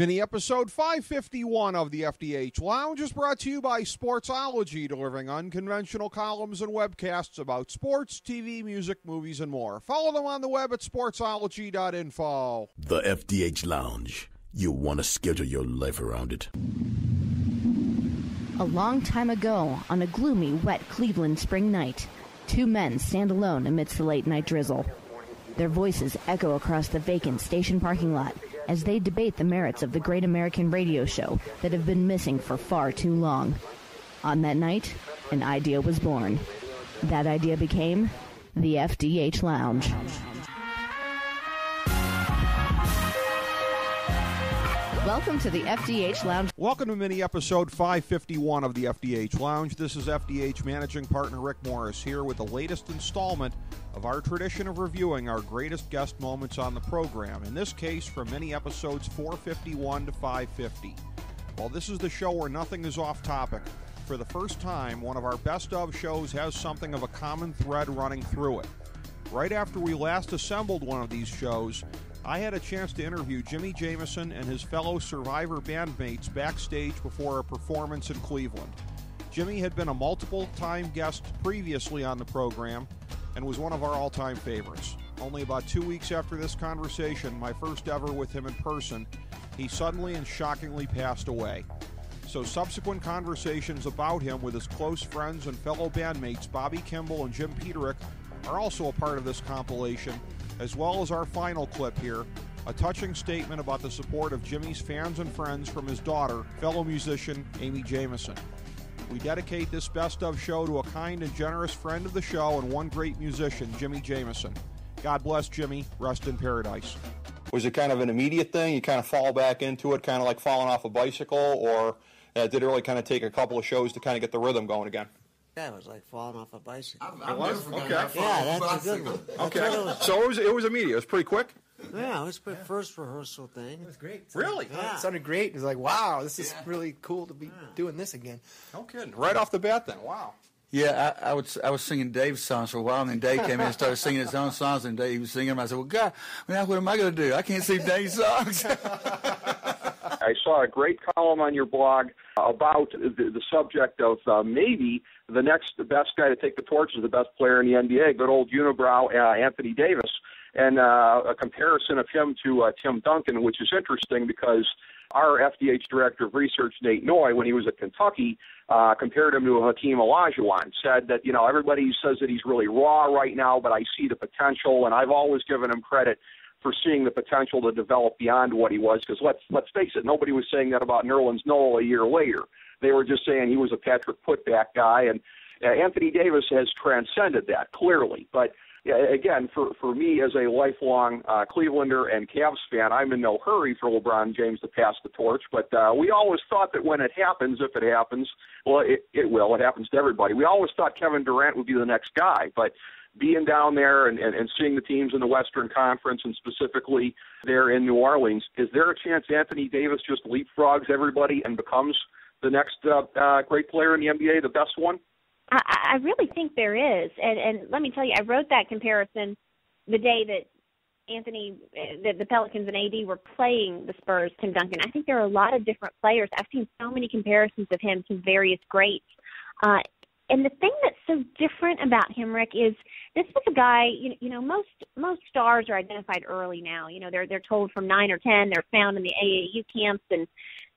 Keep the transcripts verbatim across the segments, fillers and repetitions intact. Mini episode five fifty-one of the F D H Lounge is brought to you by Sportsology, delivering unconventional columns and webcasts about sports, T V, music, movies, and more. Follow them on the web at sportsology dot info. The F D H Lounge. You want to schedule your life around it. A long time ago, on a gloomy, wet Cleveland spring night, two men stand alone amidst the late-night drizzle. Their voices echo across the vacant station parking lot as they debate the merits of the great American radio show that have been missing for far too long. On that night, an idea was born. That idea became the F D H Lounge. Welcome to the F D H Lounge. Welcome to mini-episode five fifty-one of the F D H Lounge. This is F D H managing partner Rick Morris here with the latest installment of our tradition of reviewing our greatest guest moments on the program, in this case from mini-episodes four fifty-one to five fifty. While this is the show where nothing is off-topic, for the first time, one of our best-of shows has something of a common thread running through it. Right after we last assembled one of these shows, I had a chance to interview Jimmy Jamison and his fellow Survivor bandmates backstage before a performance in Cleveland. Jimmy had been a multiple-time guest previously on the program and was one of our all-time favorites. Only about two weeks after this conversation, my first ever with him in person, he suddenly and shockingly passed away. So subsequent conversations about him with his close friends and fellow bandmates Bobby Kimball and Jim Peterik are also a part of this compilation, as well as our final clip here, a touching statement about the support of Jimmy's fans and friends from his daughter, fellow musician Amy Jamison. We dedicate this Best Of show to a kind and generous friend of the show and one great musician, Jimmy Jamison. God bless Jimmy. Rest in paradise. Was it kind of an immediate thing? You kind of fall back into it, kind of like falling off a bicycle, or uh, did it really kind of take a couple of shows to kind of get the rhythm going again? Yeah, it was like falling off a bicycle. I've, I've it was? Okay. That yeah, that's a good one. Okay. It was. So it was, it was immediate. It was pretty quick? Yeah, it was the yeah. first rehearsal thing. It was great. It really? Like, yeah. It sounded great. It was like, wow, this is yeah. really cool to be yeah. doing this again. No kidding. Right off the bat then. Wow. Yeah, I, I, would, I was singing Dave's songs for a while, and then Dave came in and started singing his own songs, and Dave was singing them. I said, well, God, now what am I going to do? I can't sing Dave's songs. I saw a great column on your blog about the, the subject of uh, maybe the next the best guy to take the torch is the best player in the N B A, good old unibrow uh, Anthony Davis, and uh, a comparison of him to uh, Tim Duncan, which is interesting because our F D H director of research, Nate Noy, when he was at Kentucky, uh, compared him to Hakeem Olajuwon, said that, you know, everybody says that he's really raw right now, but I see the potential, and I've always given him credit for seeing the potential to develop beyond what he was, because let's let's face it, nobody was saying that about Nerlens Noel a year later. They were just saying he was a Patrick putback guy, and uh, Anthony Davis has transcended that, clearly. But, uh, again, for, for me as a lifelong uh, Clevelander and Cavs fan, I'm in no hurry for LeBron James to pass the torch, but uh, we always thought that when it happens, if it happens, well, it, it will, it happens to everybody. We always thought Kevin Durant would be the next guy, but being down there and, and, and seeing the teams in the Western Conference and specifically there in New Orleans, is there a chance Anthony Davis just leapfrogs everybody and becomes the next uh, uh, great player in the N B A, the best one? I, I really think there is. And, and let me tell you, I wrote that comparison the day that Anthony, that the Pelicans and A D were playing the Spurs, Tim Duncan. I think there are a lot of different players. I've seen so many comparisons of him to various greats. Uh, and the thing that's so different about him, Rick, is this is a guy, you, you know, most most stars are identified early now. You know, they're they're told from nine or ten, they're found in the A A U camps, and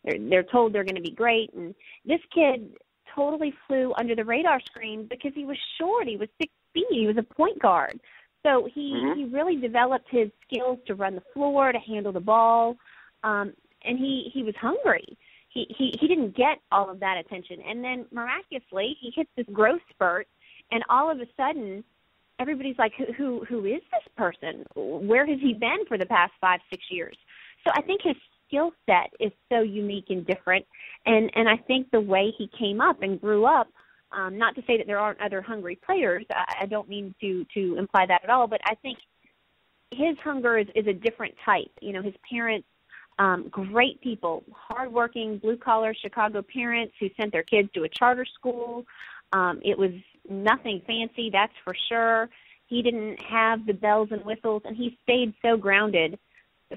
They're, they're told they're going to be great. And this kid totally flew under the radar screen because he was short. He was six feet. He was a point guard. So he, mm-hmm. he really developed his skills to run the floor, to handle the ball, um, and he, he was hungry. He, he, he didn't get all of that attention. And then miraculously, he hits this growth spurt, and all of a sudden, everybody's like, who, who, who is this person? Where has he been for the past five, six years? So I think his skill set is so unique and different, and and I think the way he came up and grew up, um, not to say that there aren't other hungry players, I, I don't mean to to imply that at all, but I think his hunger is, is a different type. You know, his parents, um, great people, hardworking, blue-collar Chicago parents who sent their kids to a charter school. Um, it was nothing fancy, that's for sure. He didn't have the bells and whistles, and he stayed so grounded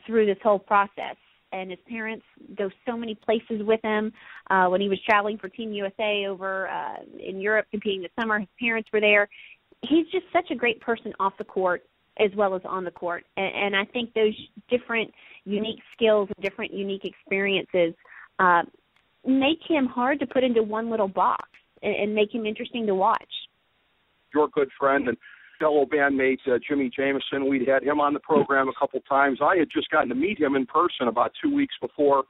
through this whole process. and his parents go so many places with him. Uh, when he was traveling for Team U S A over uh, in Europe competing this summer, his parents were there. He's just such a great person off the court as well as on the court. And, and I think those different unique skills and different unique experiences uh, make him hard to put into one little box and, and make him interesting to watch. Your good friend and fellow bandmate uh, Jimmy Jamison, we'd had him on the program a couple times. I had just gotten to meet him in person about two weeks before.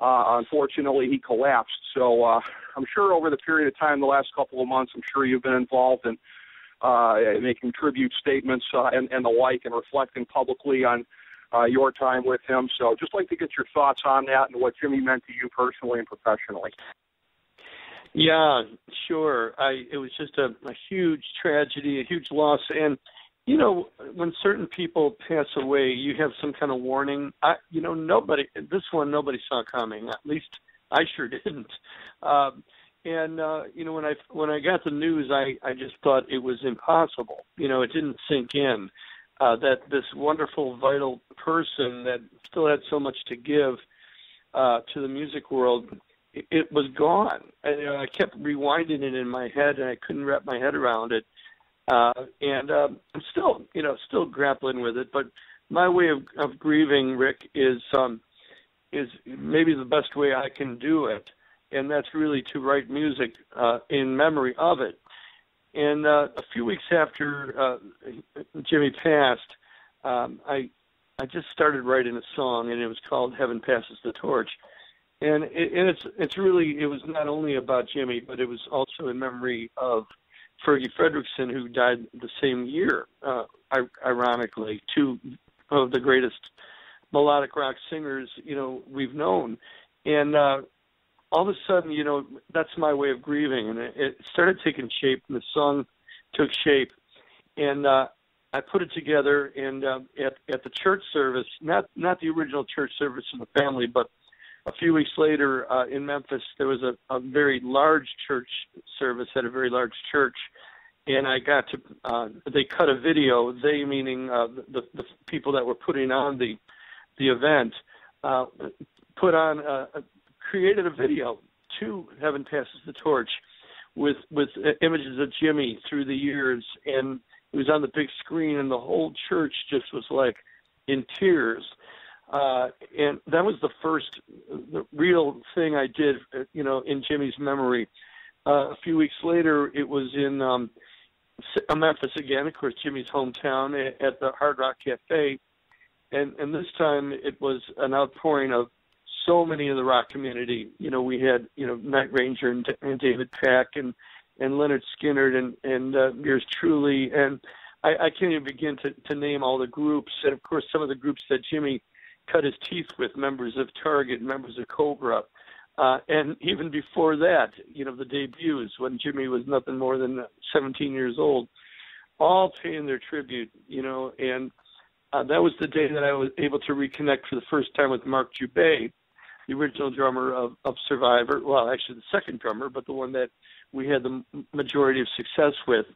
Uh, unfortunately, he collapsed. So uh, I'm sure over the period of time, the last couple of months, I'm sure you've been involved in uh, making tribute statements uh, and, and the like, and reflecting publicly on uh, your time with him. So just like to get your thoughts on that and what Jimmy meant to you personally and professionally. Yeah, sure. I, it was just a, a huge tragedy, a huge loss. And, you know, when certain people pass away, you have some kind of warning. I, you know, nobody, this one nobody saw coming. At least I sure didn't. Um, and, uh, you know, when I, when I got the news, I, I just thought it was impossible. You know, it didn't sink in uh, that this wonderful, vital person that still had so much to give uh, to the music world, it was gone. And, you know, I kept rewinding it in my head, and I couldn't wrap my head around it. Uh, and um, I'm still, you know, still grappling with it. But my way of, of grieving, Rick, is um, is maybe the best way I can do it, and that's really to write music uh, in memory of it. And uh, a few weeks after uh, Jimmy passed, um, I I just started writing a song, and it was called "Heaven Passes the Torch." And, it, and it's it's really, it was not only about Jimmy, but it was also in memory of Fergie Fredrickson, who died the same year, uh, ironically, two of the greatest melodic rock singers, you know, we've known. And uh, all of a sudden, you know, that's my way of grieving. And it, it started taking shape, and the song took shape. And uh, I put it together, and uh, at, at the church service, not, not the original church service in the family, but a few weeks later uh, in Memphis, there was a, a very large church service at a very large church, and I got to uh, – they cut a video, they meaning uh, the, the people that were putting on the the event, uh, put on a, a, created a video to Heaven Passes the Torch with, with images of Jimmy through the years, and it was on the big screen, and the whole church just was like in tears. Uh, and that was the first real thing I did, you know, in Jimmy's memory. Uh, a few weeks later, it was in um, Memphis again, of course, Jimmy's hometown, at the Hard Rock Cafe. And, and this time it was an outpouring of so many of the rock community. You know, we had, you know, Night Ranger and, and David Pack and, and Leonard Skinner and, and uh, yours truly. And I, I can't even begin to, to name all the groups. And, of course, some of the groups that Jimmy cut his teeth with, members of Target, members of Cobra. Uh, and even before that, you know, the debuts when Jimmy was nothing more than seventeen years old, all paying their tribute, you know. And uh, that was the day that I was able to reconnect for the first time with Mark Jubei, the original drummer of, of Survivor. Well, actually the second drummer, but the one that we had the majority of success with.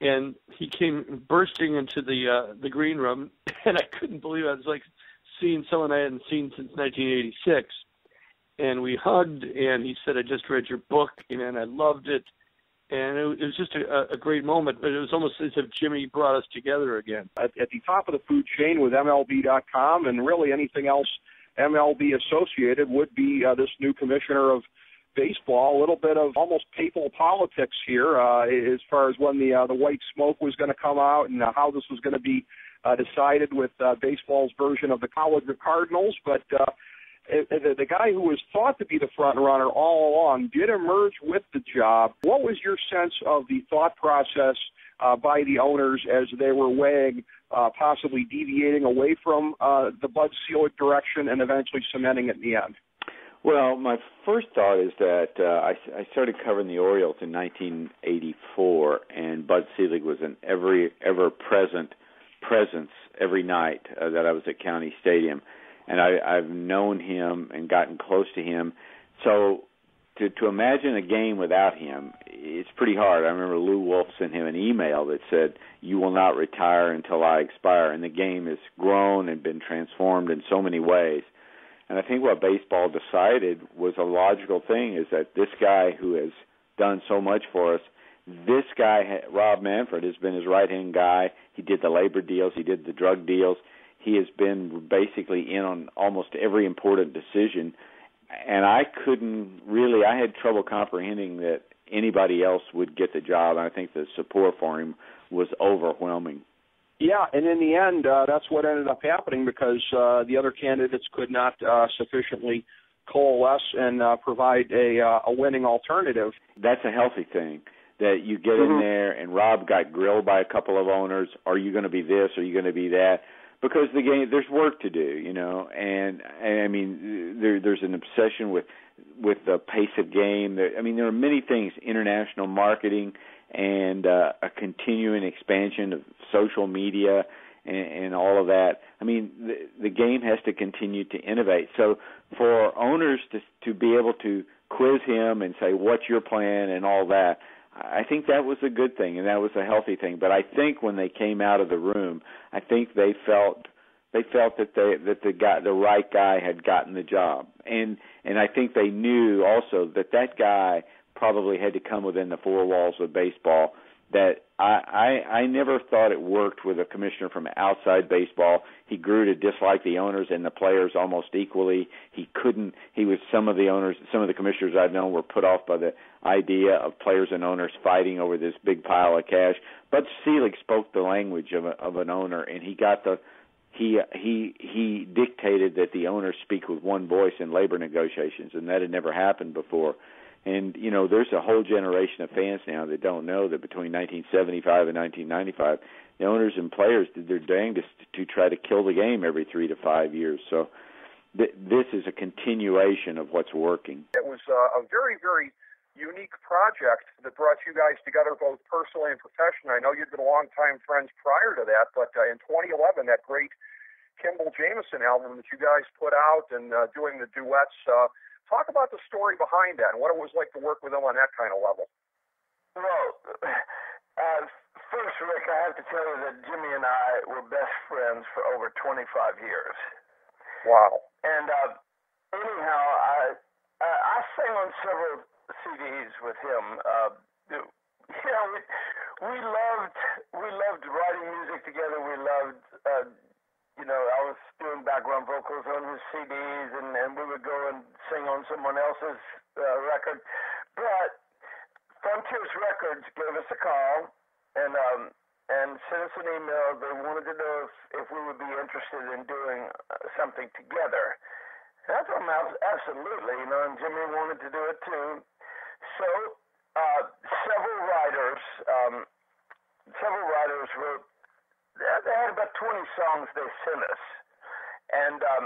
And he came bursting into the uh, the green room, and I couldn't believe it. I was like, seen someone I hadn't seen since nineteen eighty-six, and we hugged, and he said, "I just read your book, and I loved it," and it was just a, a great moment, but it was almost as if Jimmy brought us together again. At, at the top of the food chain with M L B dot com, and really anything else M L B associated, would be uh, this new commissioner of baseball, a little bit of almost papal politics here, uh, as far as when the, uh, the white smoke was going to come out and uh, how this was going to be Uh, decided with uh, baseball's version of the College of Cardinals, but uh, the, the guy who was thought to be the front runner all along did emerge with the job. What was your sense of the thought process uh, by the owners as they were weighing uh, possibly deviating away from uh, the Bud Selig direction and eventually cementing it in the end? Well, my first thought is that uh, I, I started covering the Orioles in nineteen eighty-four, and Bud Selig was an every ever-present presence every night uh, that I was at County Stadium, and I, I've known him and gotten close to him. So to, to imagine a game without him, it's pretty hard. I remember Lou Wolf sent him an email that said, "You will not retire until I expire," and the game has grown and been transformed in so many ways. And I think what baseball decided was a logical thing, is that this guy who has done so much for us, this guy, Rob Manfred, has been his right-hand guy. He did the labor deals. He did the drug deals. He has been basically in on almost every important decision. And I couldn't really – I had trouble comprehending that anybody else would get the job. And I think the support for him was overwhelming. Yeah, and in the end, uh, that's what ended up happening, because uh, the other candidates could not uh, sufficiently coalesce and uh, provide a, uh, a winning alternative. That's a healthy thing, that you get mm-hmm. in there and Rob got grilled by a couple of owners. Are you going to be this? Are you going to be that? Because the game, there's work to do, you know. And, and I mean, there, there's an obsession with with the pace of game. There, I mean, there are many things, international marketing and uh, a continuing expansion of social media and, and all of that. I mean, the, the game has to continue to innovate. So for owners to to be able to quiz him and say, what's your plan and all that, I think that was a good thing, and that was a healthy thing. But I think when they came out of the room, I think they felt they felt that they that the guy, the right guy, had gotten the job, and and I think they knew also that that guy probably had to come within the four walls of baseball. That I I, I never thought it worked with a commissioner from outside baseball. He grew to dislike the owners and the players almost equally. He couldn't. He was some of the owners, some of the commissioners I've known were put off by the idea of players and owners fighting over this big pile of cash. But Selig spoke the language of, a, of an owner, and he got the he he he dictated that the owners speak with one voice in labor negotiations, and that had never happened before. And, you know, there's a whole generation of fans now that don't know that between nineteen seventy-five and nineteen ninety-five, the owners and players did their dangest to try to kill the game every three to five years. So th- this is a continuation of what's working. It was uh, a very, very unique project that brought you guys together both personally and professionally. I know you'd been longtime friends prior to that, but uh, in twenty eleven, that great Kimball Jamison album that you guys put out and uh, doing the duets, uh, talk about the story behind that and what it was like to work with him on that kind of level. Well, uh, first, Rick, I have to tell you that Jimmy and I were best friends for over twenty-five years. Wow. And uh, anyhow, I, I I sang on several C Ds with him. Uh, you know, we, we loved we loved writing music together. We loved. Uh, You know, I was doing background vocals on his C Ds, and, and we would go and sing on someone else's uh, record. But Frontiers Records gave us a call and um, and sent us an email. They wanted to know if, if we would be interested in doing something together. And I told them absolutely, you know, and Jimmy wanted to do it too. So uh, several writers, um, several writers wrote. They had about twenty songs they sent us, and um,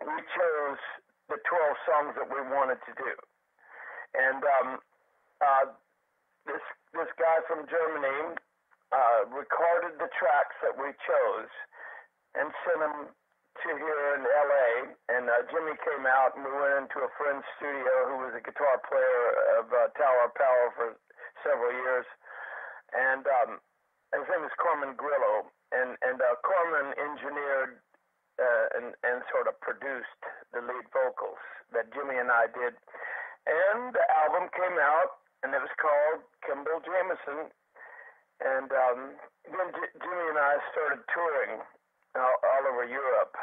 we chose the twelve songs that we wanted to do. And um, uh, this this guy from Germany uh, recorded the tracks that we chose and sent them to here in L A And uh, Jimmy came out, and we went into a friend's studio who was a guitar player of uh, Tower of Power for several years, and um, his name is Corman Grillo. And and uh, Corman engineered uh, and and sort of produced the lead vocals that Jimmy and I did, and the album came out, and it was called Kimball Jamison. And um, then J- Jimmy and I started touring all, all over Europe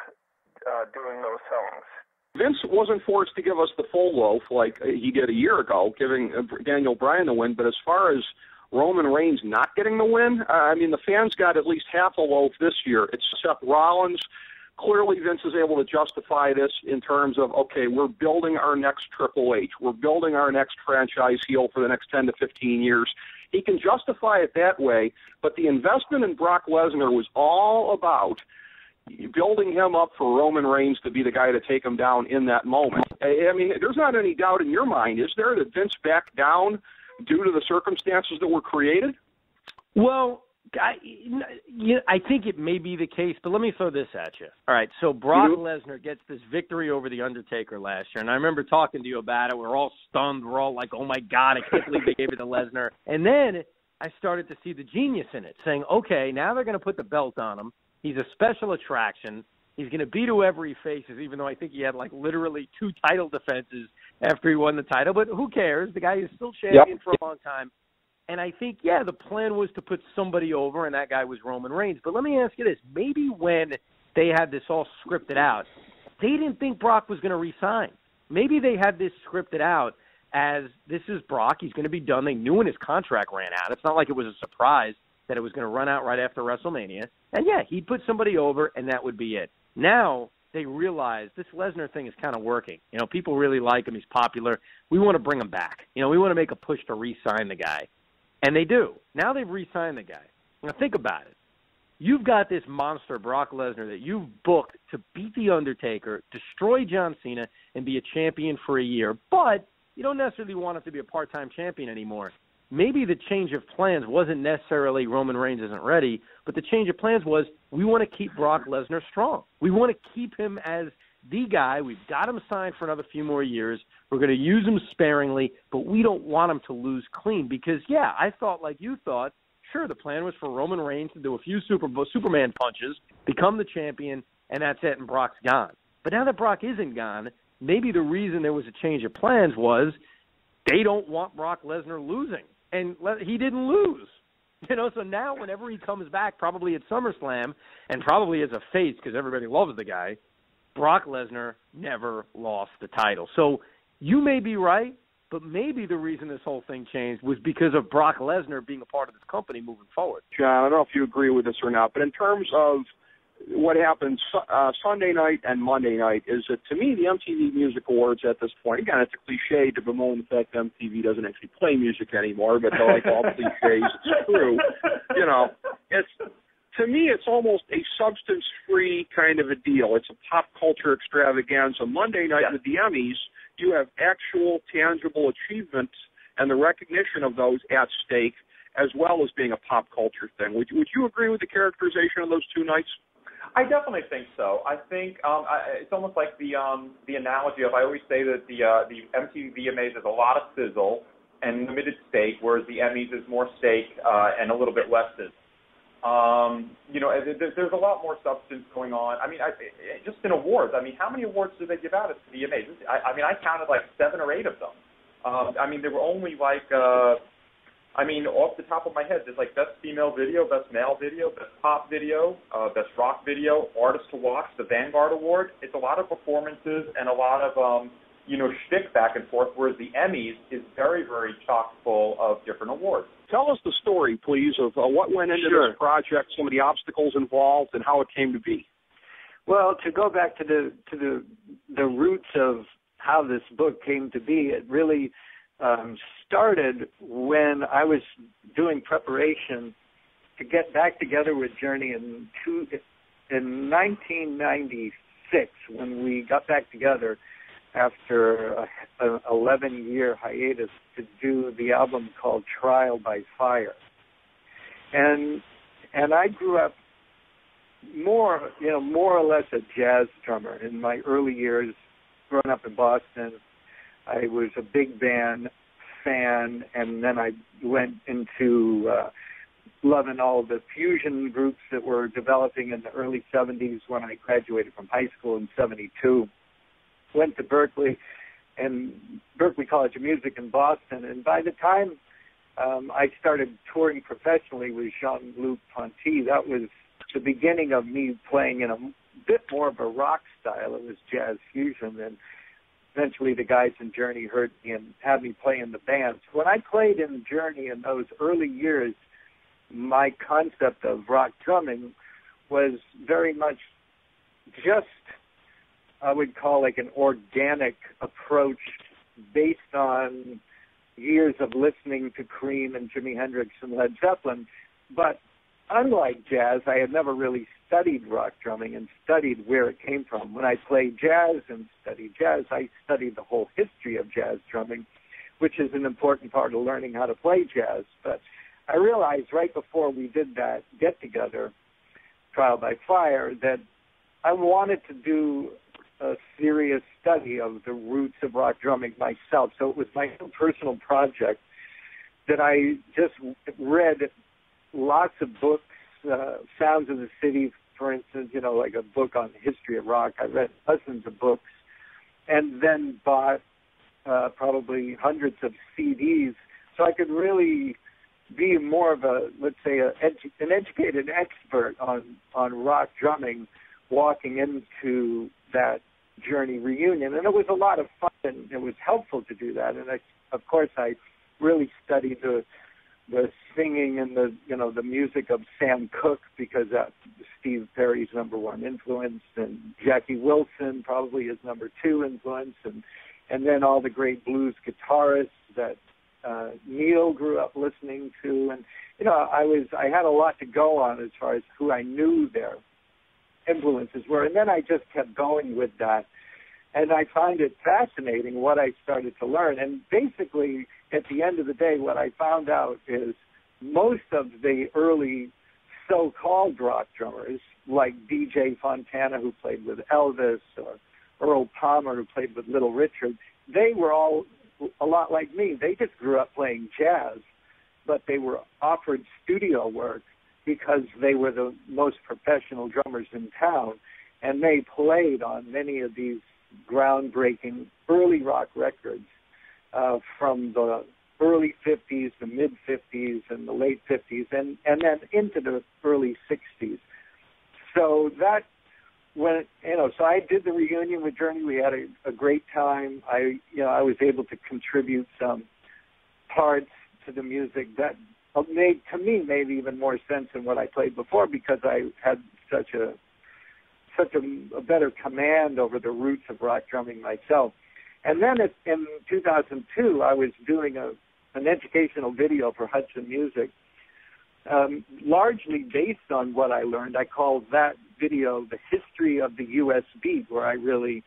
uh, doing those songs. Vince wasn't forced to give us the full loaf like he did a year ago, giving Daniel Bryan the win. But as far as Roman Reigns not getting the win, Uh, I mean, the fans got at least half a loaf this year. It's Seth Rollins. Clearly, Vince is able to justify this in terms of, okay, we're building our next Triple H. We're building our next franchise heel for the next ten to fifteen years. He can justify it that way, but the investment in Brock Lesnar was all about building him up for Roman Reigns to be the guy to take him down in that moment. I mean, there's not any doubt in your mind, is there, that Vince backed down due to the circumstances that were created? Well, I, you know, I think it may be the case, but let me throw this at you. All right, so Brock mm-hmm. Lesnar gets this victory over The Undertaker last year, and I remember talking to you about it. We were all stunned. We were all like, oh, my God, I can't believe they gave it to Lesnar. And then I started to see the genius in it, saying, okay, now they're going to put the belt on him. He's a special attraction. He's going to beat whoever he faces, even though I think he had, like, literally two title defenses after he won the title. But who cares? The guy is still champion yep. for a long time. And I think, yeah, the plan was to put somebody over, and that guy was Roman Reigns. But let me ask you this. Maybe when they had this all scripted out, they didn't think Brock was going to resign. Maybe they had this scripted out as this is Brock. He's going to be done. They knew when his contract ran out. It's not like it was a surprise that it was going to run out right after WrestleMania. And, yeah, he'd put somebody over, and that would be it. Now they realize this Lesnar thing is kind of working. You know, people really like him. He's popular. We want to bring him back. You know, we want to make a push to re-sign the guy. And they do. Now they've re-signed the guy. Now think about it. You've got this monster, Brock Lesnar, that you've booked to beat The Undertaker, destroy John Cena, and be a champion for a year. But you don't necessarily want him to be a part-time champion anymore. Maybe the change of plans wasn't necessarily Roman Reigns isn't ready, but the change of plans was we want to keep Brock Lesnar strong. We want to keep him as the guy. We've got him signed for another few more years. We're going to use him sparingly, but we don't want him to lose clean because, yeah, I thought like you thought, sure, the plan was for Roman Reigns to do a few super Superman punches, become the champion, and that's it, and Brock's gone. But now that Brock isn't gone, maybe the reason there was a change of plans was they don't want Brock Lesnar losing. And he didn't lose, you know, so now whenever he comes back, probably at SummerSlam, and probably as a face because everybody loves the guy, Brock Lesnar never lost the title. So you may be right, but maybe the reason this whole thing changed was because of Brock Lesnar being a part of this company moving forward. John, I don't know if you agree with this or not, but in terms of what happens uh, Sunday night and Monday night is that, to me, the M T V Music Awards at this point, again, it's a cliche to bemoan the fact that M T V doesn't actually play music anymore, but like all cliches, it's true. You know, it's, to me, it's almost a substance-free kind of a deal. It's a pop culture extravaganza. Monday night yeah. with the Emmys, you have actual tangible achievements and the recognition of those at stake, as well as being a pop culture thing. Would, would you agree with the characterization of those two nights? I definitely think so. I think um, I, it's almost like the um, the analogy of I always say that the uh, the M T V V M As is a lot of sizzle and limited steak, whereas the Emmys is more steak uh, and a little bit less sizzle. Um, you know, there's a lot more substance going on. I mean, I, just in awards. I mean, how many awards do they give out at the V M As? I, I mean, I counted like seven or eight of them. Um, I mean, there were only like. Uh, I mean, off the top of my head, there's like Best Female Video, Best Male Video, Best Pop Video, uh, Best Rock Video, Artist to Watch, the Vanguard Award. It's a lot of performances and a lot of, um, you know, shtick back and forth, whereas the Emmys is very, very chock full of different awards. Tell us the story, please, of uh, what went into sure. this project, some of the obstacles involved, and how it came to be. Well, to go back to the to the the roots of how this book came to be, it really Um, started when I was doing preparation to get back together with Journey in, two, in nineteen ninety-six when we got back together after an eleven-year hiatus to do the album called Trial by Fire. And and I grew up more, you know, more or less a jazz drummer in my early years growing up in Boston. I was a big band fan, and then I went into uh, loving all the fusion groups that were developing in the early seventies when I graduated from high school in seventy-two. Went to Berkeley and Berkeley College of Music in Boston, and by the time um, I started touring professionally with Jean-Luc Ponty, that was the beginning of me playing in a bit more of a rock style. It was jazz fusion, and eventually the guys in Journey heard me and had me play in the band. When I played in Journey in those early years, my concept of rock drumming was very much just, I would call like an organic approach based on years of listening to Cream and Jimi Hendrix and Led Zeppelin. But unlike jazz, I had never really studied rock drumming and studied where it came from. When I played jazz and studied jazz, I studied the whole history of jazz drumming, which is an important part of learning how to play jazz. But I realized right before we did that get-together, Trial by Fire, that I wanted to do a serious study of the roots of rock drumming myself. So it was my own personal project that I just read lots of books, Uh, Sounds of the City for instance, you know, like a book on the history of rock. I read dozens of books and then bought uh, probably hundreds of C Ds, so I could really be more of a, let's say, a edu- an educated expert on, on rock drumming walking into that Journey reunion. And it was a lot of fun, and it was helpful to do that. And, I, of course, I really studied the the singing and the, you know, the music of Sam Cooke, because that's Steve Perry's number one influence, and Jackie Wilson probably his number two influence, and, and then all the great blues guitarists that uh, Neil grew up listening to. And, you know, I was I had a lot to go on as far as who I knew their influences were. And then I just kept going with that. And I find it fascinating what I started to learn. And basically, at the end of the day, what I found out is most of the early so-called rock drummers, like D J Fontana, who played with Elvis, or Earl Palmer, who played with Little Richard, they were all a lot like me. They just grew up playing jazz, but they were offered studio work because they were the most professional drummers in town, and they played on many of these groundbreaking early rock records uh, from the early fifties, the mid-fifties, and the late fifties, and, and then into the early sixties. So that, when you know, so I did the reunion with Journey. We had a, a great time. I, you know, I was able to contribute some parts to the music that made, to me, made even more sense than what I played before, because I had such a such a, a better command over the roots of rock drumming myself. And then it, in two thousand two, I was doing a, an educational video for Hudson Music, um, largely based on what I learned. I called that video The History of the U S Beat, where I really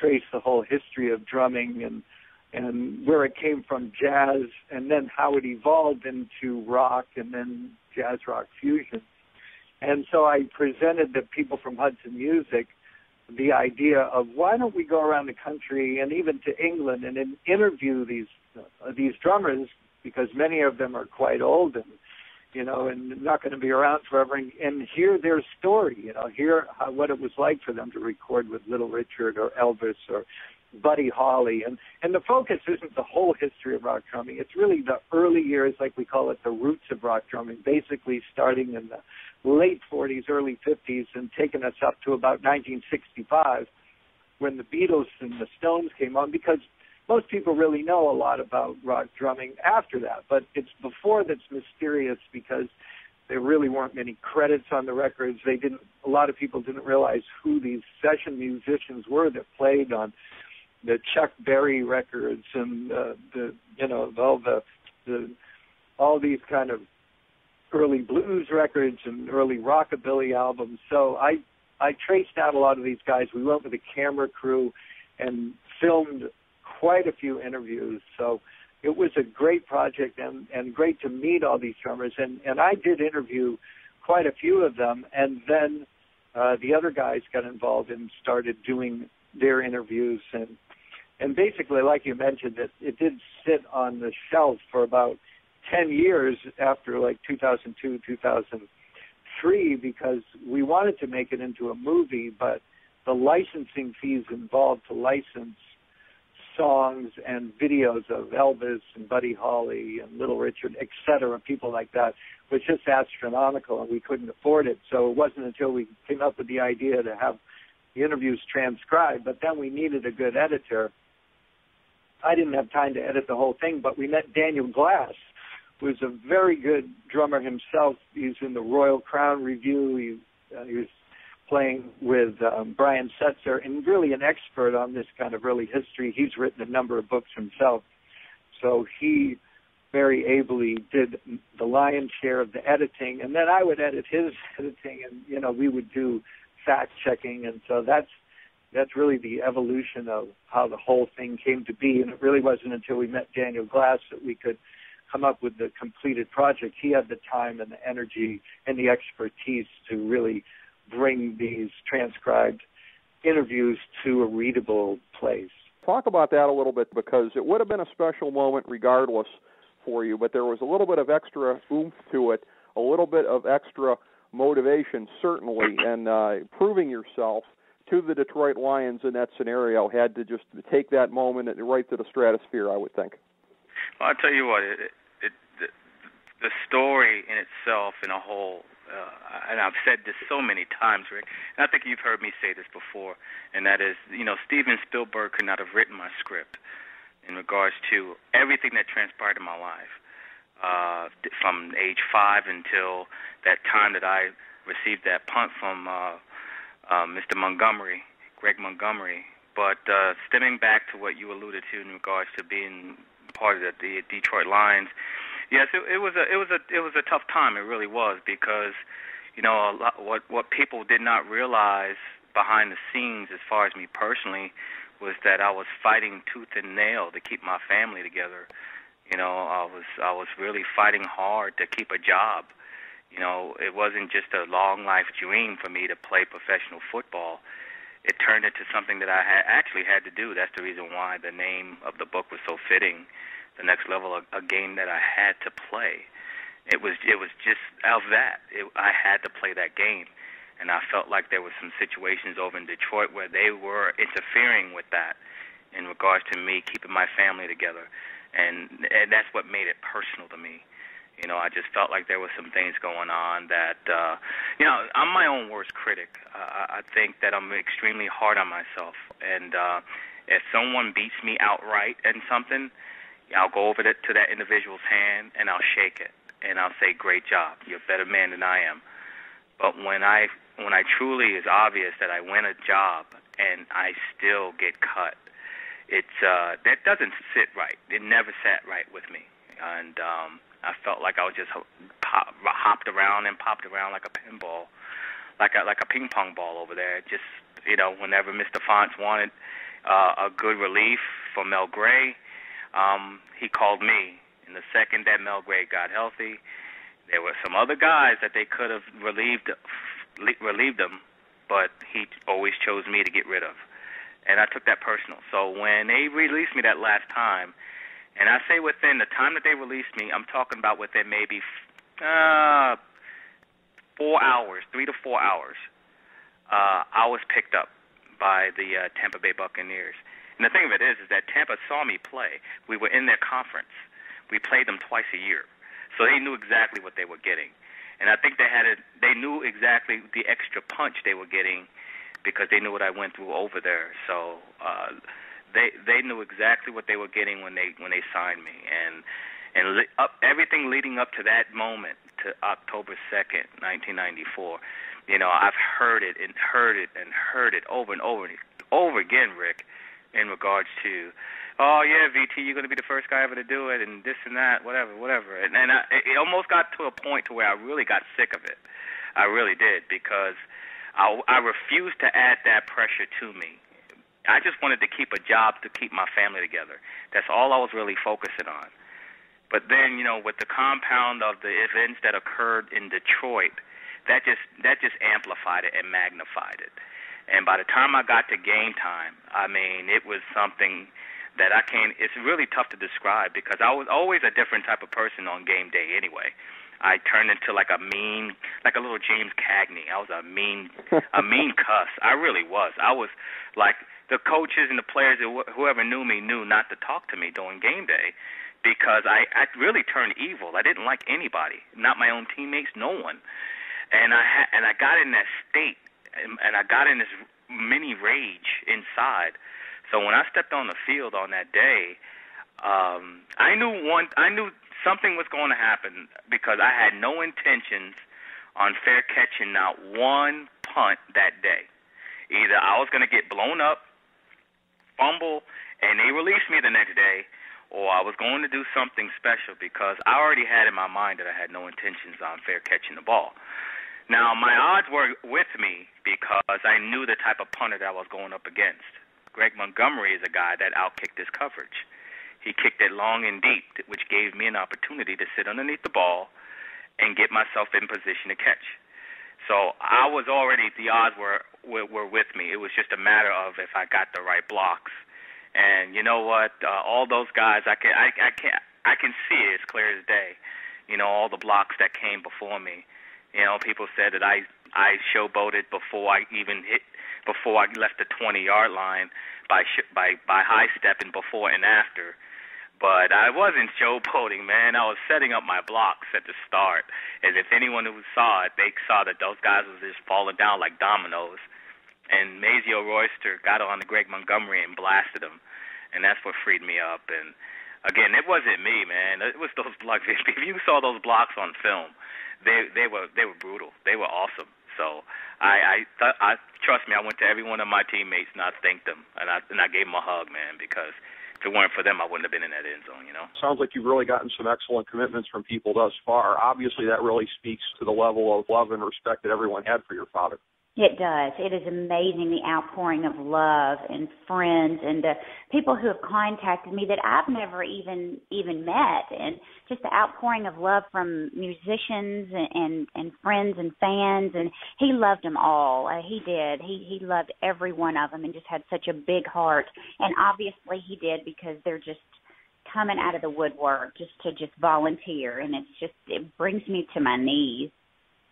trace the whole history of drumming and, and where it came from jazz, and then how it evolved into rock and then jazz rock fusion. And so I presented the people from Hudson Music the idea of, why don't we go around the country and even to England and then interview these uh, these drummers, because many of them are quite old and, you know, and not going to be around forever, and, and hear their story, you know, hear how, what it was like for them to record with Little Richard or Elvis or Buddy Holly. And, and the focus isn't the whole history of rock drumming. It's really the early years, like we call it the roots of rock drumming, basically starting in the late forties, early fifties, and taking us up to about nineteen sixty-five, when the Beatles and the Stones came on, because most people really know a lot about rock drumming after that, but it's before that's mysterious, because there really weren't many credits on the records. They didn't. A lot of people didn't realize who these session musicians were that played on the Chuck Berry records and uh, the you know all the, the all these kind of early blues records and early rockabilly albums. So I I traced out a lot of these guys. We went with a camera crew and filmed quite a few interviews. So it was a great project, and, and great to meet all these drummers. And, and I did interview quite a few of them, and then uh, the other guys got involved and started doing their interviews. And And basically, like you mentioned, it, it did sit on the shelf for about ten years after, like, two thousand two, two thousand three, because we wanted to make it into a movie, but the licensing fees involved to license songs and videos of Elvis and Buddy Holly and Little Richard, et cetera, people like that, was just astronomical, and we couldn't afford it. So it wasn't until we came up with the idea to have the interviews transcribed, but then we needed a good editor. I didn't have time to edit the whole thing, but we met Daniel Glass, who's a very good drummer himself. He's in the Royal Crown Review. He, uh, he was playing with um, Brian Setzer, and really an expert on this kind of early history. He's written a number of books himself. So he very ably did the lion's share of the editing, and then I would edit his editing, and, you know, we would do fact-checking, and so that's that's really the evolution of how the whole thing came to be. And it really wasn't until we met Daniel Glass that we could come up with the completed project. He had the time and the energy and the expertise to really bring these transcribed interviews to a readable place. Talk about that a little bit, because it would have been a special moment regardless for you, but there was a little bit of extra oomph to it, a little bit of extra motivation, certainly, and uh, proving yourself to the Detroit Lions in that scenario had to just take that moment right to the stratosphere, I would think. Well, I'll tell you what, it, it, the, the story in itself in a whole, uh, and I've said this so many times, Rick, and I think you've heard me say this before, and that is, you know, Steven Spielberg could not have written my script in regards to everything that transpired in my life, uh, from age five until that time that I received that punt from uh, uh, Mister Montgomery, Greg Montgomery. But uh, stemming back to what you alluded to in regards to being part of the, the Detroit Lions, yes, it, it was a it was a it was a tough time. It really was, because you know a lot, what what people did not realize behind the scenes, as far as me personally, was that I was fighting tooth and nail to keep my family together. You know, I was I was really fighting hard to keep a job. You know, it wasn't just a long life dream for me to play professional football. It turned into something that I had actually had to do. That's the reason why the name of the book was so fitting, The Next Level, a, a game that I had to play. It was it was just out of that. It, I had to play that game. And I felt like there were some situations over in Detroit where they were interfering with that in regards to me keeping my family together. And, and that's what made it personal to me. You know, I just felt like there were some things going on that, uh, you know, I'm my own worst critic. Uh, I think that I'm extremely hard on myself. And uh, if someone beats me outright in something, I'll go over to that individual's hand and I'll shake it. And I'll say, great job. You're a better man than I am. But when I when I truly is obvious that I win a job and I still get cut, it's uh, that doesn't sit right. It never sat right with me, and um, I felt like I was just pop, hopped around and popped around like a pinball, like a like a ping pong ball over there. Just you know, whenever Mister Fonts wanted uh, a good relief for Mel Gray, um, he called me. And the second that Mel Gray got healthy, there were some other guys that they could have relieved relieved them, but he always chose me to get rid of. And I took that personal. So when they released me that last time, and I say within the time that they released me, I'm talking about within maybe uh, four hours, three to four hours, uh, I was picked up by the uh, Tampa Bay Buccaneers. And the thing of it is, is that Tampa saw me play. We were in their conference. We played them twice a year. So they knew exactly what they were getting. And I think they had a, they knew exactly the extra punch they were getting because they knew what I went through over there. So uh, they they knew exactly what they were getting when they when they signed me. And and li- up, everything leading up to that moment, to October second, nineteen ninety-four, you know, I've heard it and heard it and heard it over and over and over again, Rick, in regards to, oh, yeah, V T, you're going to be the first guy ever to do it, and this and that, whatever, whatever. And, and I, it almost got to a point to where I really got sick of it. I really did, because I, I refused to add that pressure to me. I just wanted to keep a job to keep my family together. That's all I was really focusing on. But then, you know, with the compound of the events that occurred in Detroit, that just that just amplified it and magnified it. And by the time I got to game time, I mean, it was something that I can't, it's really tough to describe, because I was always a different type of person on game day anyway. I turned into like a mean, like a little James Cagney. I was a mean, a mean cuss. I really was. I was like, the coaches and the players, whoever knew me, knew not to talk to me during game day, because I, I really turned evil. I didn't like anybody, not my own teammates, no one. And I ha- and I got in that state, and, and I got in this mini rage inside. So when I stepped on the field on that day, um, I knew one. I knew something was going to happen, because I had no intentions on fair catching not one punt that day. Either I was going to get blown up, fumble, and they released me the next day, or I was going to do something special, because I already had in my mind that I had no intentions on fair catching the ball. Now, my odds were with me, because I knew the type of punter that I was going up against. Greg Montgomery is a guy that outkicked his coverage. He kicked it long and deep, which gave me an opportunity to sit underneath the ball and get myself in position to catch. So I was already, the odds were, were, were with me. It was just a matter of if I got the right blocks. And you know what? Uh, all those guys, I can, I, I can, I can see it as clear as day. You know, all the blocks that came before me. You know, people said that I I showboated before I even hit, before I left the twenty-yard line by sh- by by high stepping before and after. But I wasn't showboating, man. I was setting up my blocks at the start. And if anyone who saw it, they saw that those guys was just falling down like dominoes. And Mazio Royster got on to Greg Montgomery and blasted him. And that's what freed me up. And, again, it wasn't me, man. It was those blocks. If you saw those blocks on film, they they were they were brutal. They were awesome. So I, I, th- I trust me, I went to every one of my teammates and I thanked them. And I, and I gave them a hug, man, because – if it weren't for them, I wouldn't have been in that end zone, you know? Sounds like you've really gotten some excellent commitments from people thus far. Obviously, that really speaks to the level of love and respect that everyone had for your father. It does. It is amazing, the outpouring of love and friends and the people who have contacted me that I've never even even met, and just the outpouring of love from musicians and, and, and friends and fans. And he loved them all. Uh, he did. He, he loved every one of them and just had such a big heart. And obviously he did, because they're just coming out of the woodwork just to just volunteer. And it's just, it brings me to my knees,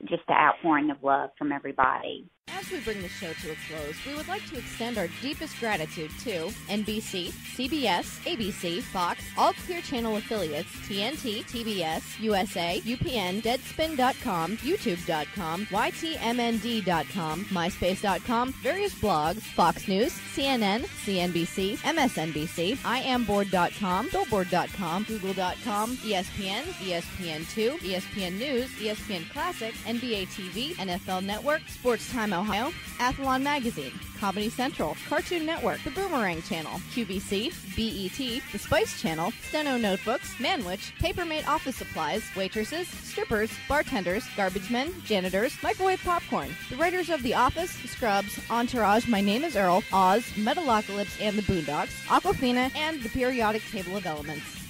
just the outpouring of love from everybody. As we bring the show to a close, we would like to extend our deepest gratitude to N B C, C B S, A B C, Fox, all Clear Channel affiliates, T N T, T B S, U S A, U P N, Deadspin dot com, YouTube dot com, Y T M N D dot com, MySpace dot com, various blogs, Fox News, C N N, C N B C, M S N B C, I am bored dot com, Billboard dot com, Google dot com, E S P N, E S P N two, E S P N News, E S P N Classic, N B A T V, N F L Network, Sports Time Ohio, Athlon Magazine, Comedy Central, Cartoon Network, The Boomerang Channel, Q V C, B E T, The Spice Channel, Steno Notebooks, Manwich, Papermate Office Supplies, Waitresses, Strippers, Bartenders, Garbage Men, Janitors, Microwave Popcorn, The Writers of The Office, Scrubs, Entourage, My Name is Earl, Oz, Metalocalypse and the Boondocks, Aquafina, and The Periodic Table of Elements.